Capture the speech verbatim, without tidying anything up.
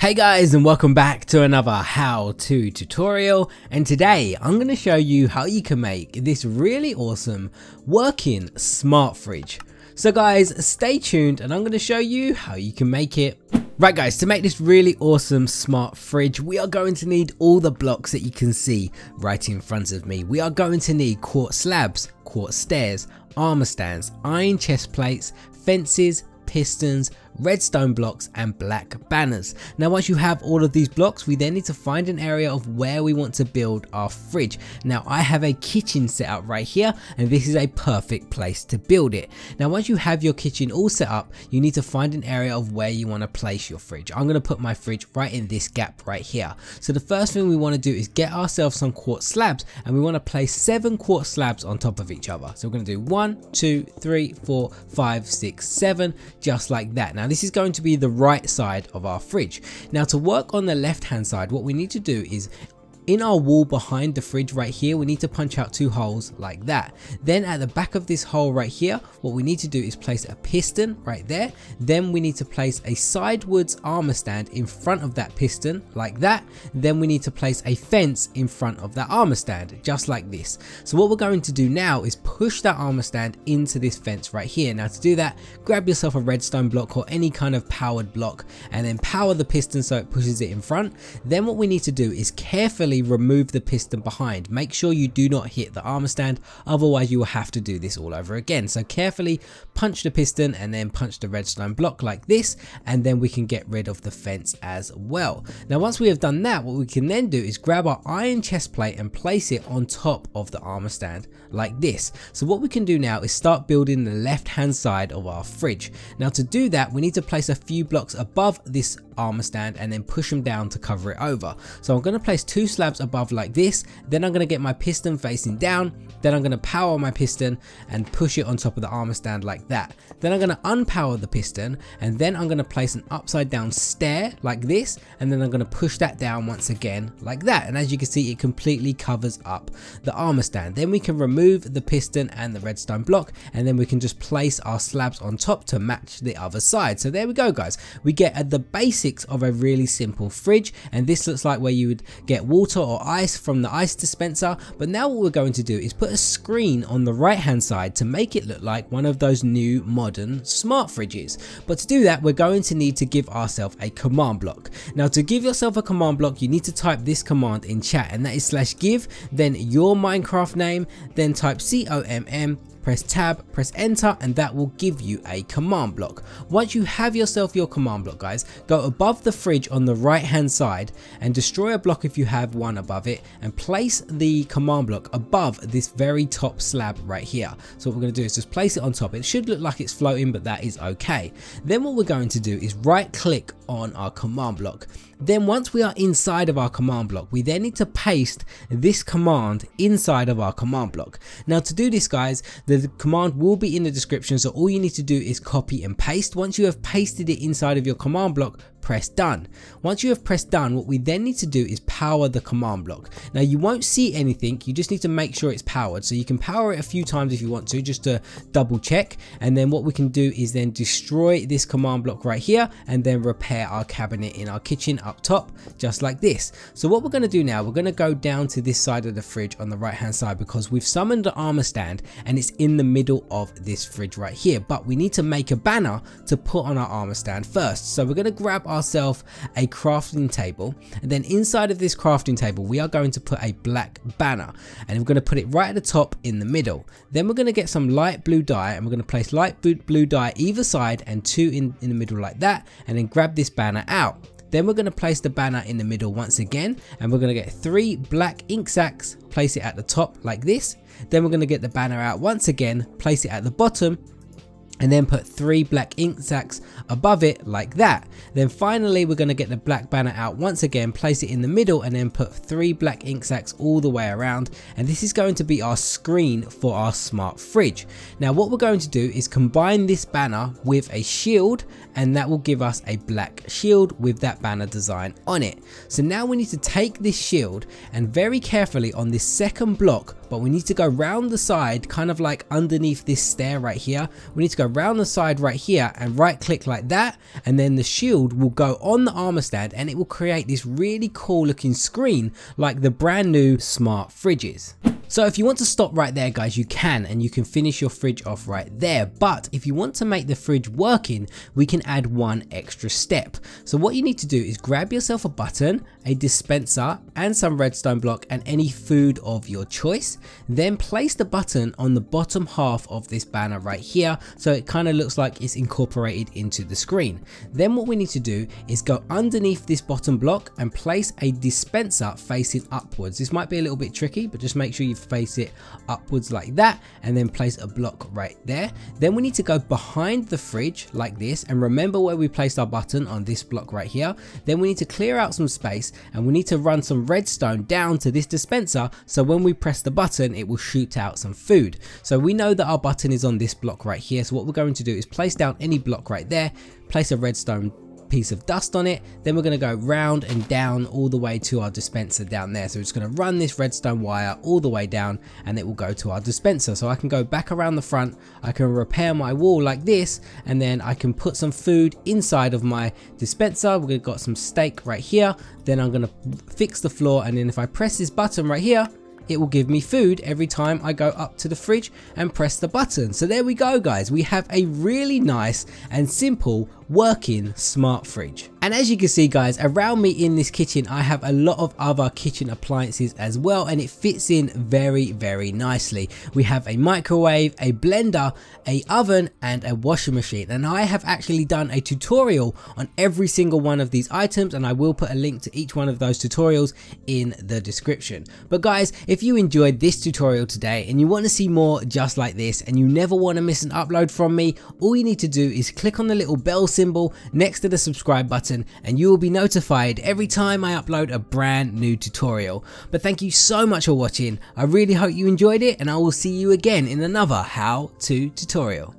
Hey guys, and welcome back to another how-to tutorial, and today I'm going to show you how you can make this really awesome working smart fridge. So guys, stay tuned and I'm going to show you how you can make it. Right guys, to make this really awesome smart fridge, we are going to need all the blocks that you can see right in front of me. We are going to need quartz slabs, quartz stairs, armor stands, iron chest plates, fences, pistons, redstone blocks and black banners. Now once you have all of these blocks, we then need to find an area of where we want to build our fridge. Now I have a kitchen set up right here, and this is a perfect place to build it. Now once you have your kitchen all set up, you need to find an area of where you want to place your fridge. I'm going to put my fridge right in this gap right here. So the first thing we want to do is get ourselves some quartz slabs, and we want to place seven quartz slabs on top of each other. So we're going to do one, two, three, four, five, six, seven, just like that. Now Now this is going to be the right side of our fridge. Now to work on the left hand side, what we need to do is in our wall behind the fridge right here, we need to punch out two holes like that. Then at the back of this hole right here, what we need to do is place a piston right there. Then we need to place a sidewards armor stand in front of that piston like that. Then we need to place a fence in front of that armor stand just like this. So what we're going to do now is push that armor stand into this fence right here. Now to do that, grab yourself a redstone block or any kind of powered block and then power the piston so it pushes it in front. Then what we need to do is carefully remove the piston behind. Make sure you do not hit the armor stand, otherwise you will have to do this all over again. So carefully punch the piston and then punch the redstone block like this, and then we can get rid of the fence as well. Now once we have done that, what we can then do is grab our iron chest plate and place it on top of the armor stand like this. So what we can do now is start building the left hand side of our fridge. Now to do that, we need to place a few blocks above this armor stand and then push them down to cover it over. So I'm going to place two slabs above like this, then I'm going to get my piston facing down, then I'm going to power my piston and push it on top of the armor stand like that. Then I'm going to unpower the piston, and then I'm going to place an upside down stair like this, and then I'm going to push that down once again like that. And as you can see, it completely covers up the armor stand. Then we can remove the piston and the redstone block, and then we can just place our slabs on top to match the other side. So there we go guys, we get at the base of a really simple fridge, and this looks like where you would get water or ice from the ice dispenser. But now what we're going to do is put a screen on the right hand side to make it look like one of those new modern smart fridges. But to do that, we're going to need to give ourselves a command block. Now to give yourself a command block, you need to type this command in chat, and that is slash give, then your Minecraft name, then type C O M M, press tab, press enter, and that will give you a command block. Once you have yourself your command block guys, go above the fridge on the right hand side and destroy a block if you have one above it, and place the command block above this very top slab right here. So what we're going to do is just place it on top. It should look like it's floating, but that is okay. Then what we're going to do is right click on our command block. Then once we are inside of our command block, we then need to paste this command inside of our command block. Now to do this guys, the command will be in the description, so all you need to do is copy and paste. Once you have pasted it inside of your command block, press done. Once you have pressed done, what we then need to do is power the command block. Now you won't see anything, you just need to make sure it's powered. So you can power it a few times if you want to, just to double check. And then what we can do is then destroy this command block right here, and then repair our cabinet in our kitchen up top, just like this. So what we're going to do now, we're going to go down to this side of the fridge on the right hand side, because we've summoned the armor stand and it's in the middle of this fridge right here. But we need to make a banner to put on our armor stand first. So we're going to grab our ourselves a crafting table, and then inside of this crafting table we are going to put a black banner, and we're going to put it right at the top in the middle. Then we're going to get some light blue dye, and we're going to place light blue dye either side and two in, in the middle like that, and then grab this banner out. Then we're going to place the banner in the middle once again, and we're going to get three black ink sacks, place it at the top like this. Then we're going to get the banner out once again, place it at the bottom, and then put three black ink sacks above it like that. Then finally we're going to get the black banner out once again, place it in the middle, and then put three black ink sacks all the way around, and this is going to be our screen for our smart fridge. Now what we're going to do is combine this banner with a shield, and that will give us a black shield with that banner design on it. So now we need to take this shield and very carefully on this second block but we need to go round the side, kind of like underneath this stair right here. We need to go round the side right here and right click like that, and then the shield will go on the armor stand and it will create this really cool looking screen like the brand new smart fridges. So if you want to stop right there, guys, you can, and you can finish your fridge off right there. But if you want to make the fridge working, we can add one extra step. So what you need to do is grab yourself a button, a dispenser, and some redstone block and any food of your choice. Then place the button on the bottom half of this banner right here, so it kind of looks like it's incorporated into the screen. Then what we need to do is go underneath this bottom block and place a dispenser facing upwards. This might be a little bit tricky, but just make sure you face it upwards like that, and then place a block right there. Then we need to go behind the fridge like this, and remember where we placed our button on this block right here. Then we need to clear out some space, and we need to run some redstone down to this dispenser, so when we press the button it will shoot out some food. So we know that our button is on this block right here, so what we're going to do is place down any block right there, place a redstone piece of dust on it, then we're going to go round and down all the way to our dispenser down there. So it's going to run this redstone wire all the way down and it will go to our dispenser. So I can go back around the front, I can repair my wall like this, and then I can put some food inside of my dispenser. We've got some steak right here, then I'm going to fix the floor, and then if I press this button right here, it will give me food every time I go up to the fridge and press the button. So there we go, guys, we have a really nice and simple working smart fridge. And as you can see, guys, around me in this kitchen I have a lot of other kitchen appliances as well, and it fits in very very nicely. We have a microwave, a blender, a oven, and a washing machine, and I have actually done a tutorial on every single one of these items, and I will put a link to each one of those tutorials in the description. But guys, if you enjoyed this tutorial today and you want to see more just like this, and you never want to miss an upload from me, all you need to do is click on the little bell symbol next to the subscribe button, and you will be notified every time I upload a brand new tutorial. But thank you so much for watching, I really hope you enjoyed it, and I will see you again in another how to tutorial.